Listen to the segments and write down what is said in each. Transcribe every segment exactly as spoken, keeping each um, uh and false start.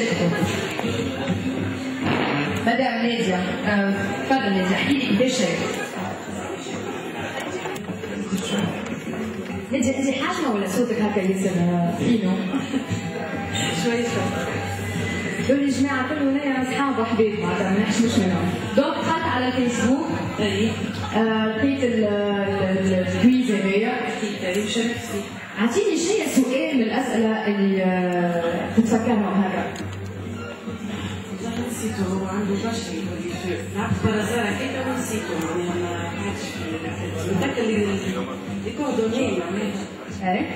مشاركتكم. مدام نادية، تفضل نادية احكي لي كيفاش شاركتي. نادية أنت حاجة ولا صوتك هكا ياسر فينو؟ شوي شوي. دول الجماعة كلهم هنايا أصحاب وحبايب معناتها ما نحشمش منهم. دونك دخلت على الفيسبوك. إي. لقيت الكويز هذايا. وشاركت فيه. أعطيني شوية سؤال من الأسئلة اللي تتفكرهم هكا. والله نسيته، هو عنده برشا يقول لي نعرف برازار هكاكا ونسيته معناها ما قعدش في نتذكر لي كوردوني معناها. إيه.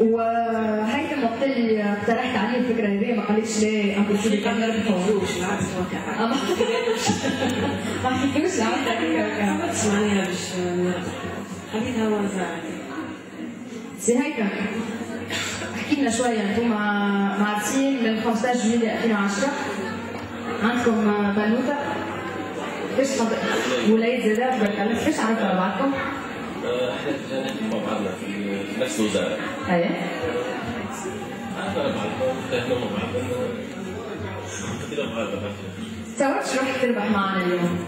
وهيثم وقت اللي اقترحت عليه الفكرة هذيا ما قاليش لا امبوسيبل كان ما نحكيوش العكس وقع. ما حكيتوش عملت هكاكا. ما عملتش معناها باش خليتها ونزعت. سي هيكا احكي لنا شويه انتوما عارفين من خمسة عشر جويلية ألفين وعشرة عندكم بنوته كيفاش ولايات زادات برك كيفاش عرفتوا بعضكم؟ احنا تجانا مع بعضنا في نفس الوزاره. اييه عرفنا بعضنا ارتحنا مع بعضنا كثير مع بعضنا. تصورتش روحك تربح معنا اليوم؟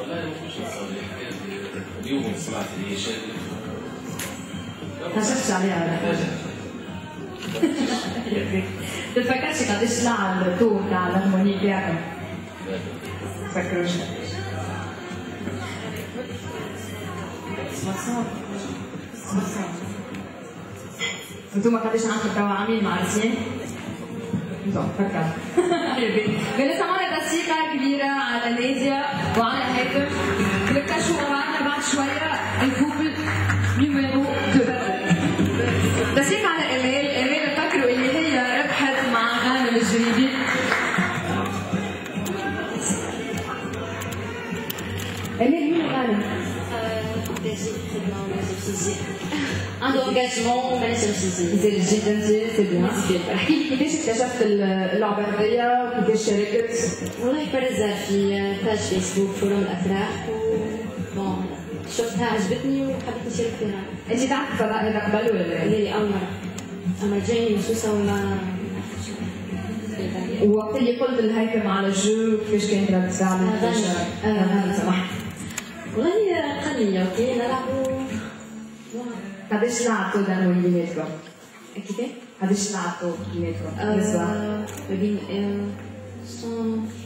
والله مش متصور اليوم سمعت اللي شادت ما شفتش عليها ما تفكرش قداش طلع الضوء تاع الهارموني تاعكم؟ ما تفكروش انتوما قداش عندكم توا عاملين مع السين؟ انتوما تفكر بالنسبة لنا تسيقة كبيرة على نادية وعلى هيثم نكتشفوا معنا بعد شوية الكوبل نيميرو اثنين. تسليم على إيميل، إيميل فكروا اللي هي ربحت مع غانم الجريبي. إيميل مين غانم؟ عنده انجاجمون مانيش مشيتي. زين جدا زين سي بيان. احكي لي كيفاش اكتشفت اللعبة هذيا وكيفاش شاركت؟ والله برزها في باج فيسبوك فورم الأفراح بون شفتها عجبتني وحبيت نشارك فيها. انت تعرفي الفضاء هذا قبل ولا؟ لا أول مرة. أما جايني مخصوصة وما وقت اللي قلت لهيثم على الجو كيفاش كانت راك تعمل؟ اه غانم سمحت. والله قال لي اوكي نلعبوا. قداش لعبتوا دانوا بيناتكم؟ كيفاش؟ قداش لعبتوا بيناتكم؟ بالنسبة بين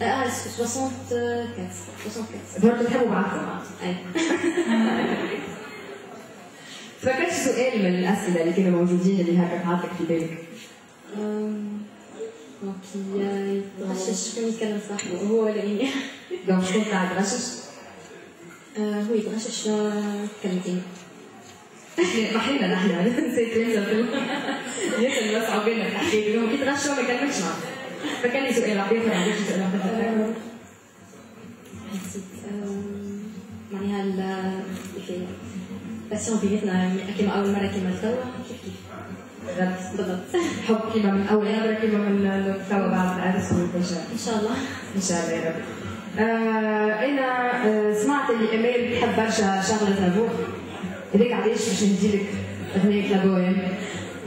اه ستة وأربعين ستة وأربعين برك تحبوا بعضكم. اي تفكرت سؤال من الأسئلة اللي كانوا موجودين اللي هكا عاطلك في بالك. اوكي يتغشش شكون يتكلم صاحبه هو ولا هي؟ دونك شكون قاعد يتغشش؟ هو يتغشش كلمتين. محينا نحن نسيت ننزل ياسر بس عقبالنا نحكي لهم يتغشوا ما كلمتش معاه. فكان لي سؤال عبير ما عنديش سؤال عبير. حسيت معناها الحكاية باسيون بيناتنا كيما أول مرة كيما توا كيف كيف. بالضبط بالضبط. حب كيما من أول مرة كيما من توا بعد العرس والبشر. إن شاء الله. إن شاء الله يا رب. أنا سمعت اللي إيميل بتحب برشا شغلة لابوه. هذاك علاش باش نديلك أغنية لابوه يعني.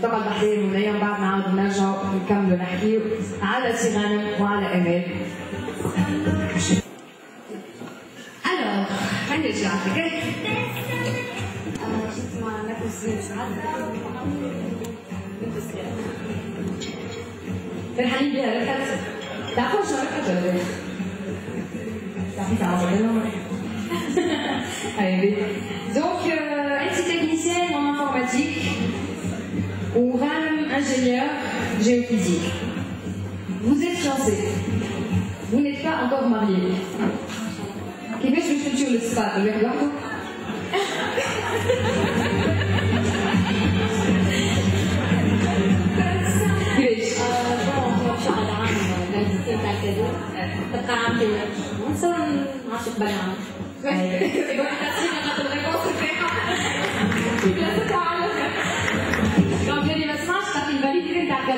طبعا بحرير ونايا بعد نعاود نرجعوا ونكملوا نحكيو على سي غانم وعلى امال. الو خلينا نرجع لك. انا جيت مع نفسي ساعات فرحانين بها ركبت تعرفوا شنو ركبت ولا لا؟ تعرفي عوض لهم حبيبي. دونك انت تكنيسيان اون انفورماتيك وغانم ingénieur géophysique. Vous êtes fiancé. Vous n'êtes pas encore marié. Qui fait ce que tu veux le spa de l'air là?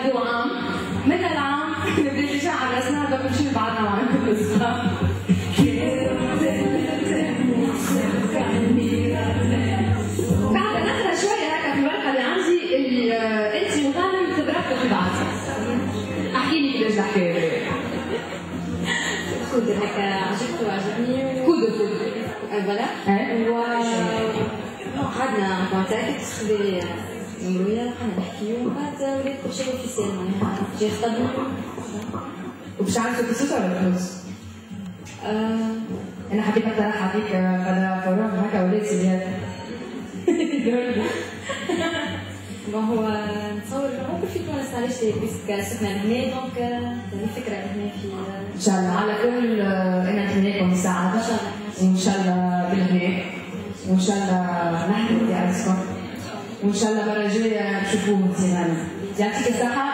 قدوا عام من العام نبدا رجع على راسنا دوك نمشيو لبعضنا وعندكم الصغار. بعد نقرا شويه هكا في الورقه اللي عندي اللي انت وغانم تبركتوا في بعض. كود هكا عجبتو عجبني كود كود فوالا و قعدنا كونتاكت خدي نمرويا لقينا نحكيو ومن بعد ولات بروجي اوفيسيال معناها جا خطبني وباش عرفتو قصتو على الفلوس. أنا حبيت نقترح عليك على فورم هكا ولات سيديات ما هو نتصور ممكن في تونس علاش بيسك سكنة هنا دونك الفكرة هنا في إن شاء الله على كل أنا نتمناكم مساعدة وإن شاء الله بالهناك وإن شاء الله نحكي على السكن وإن شاء الله المرة الجاية نشوفوه مزيان يعطيك الصحة.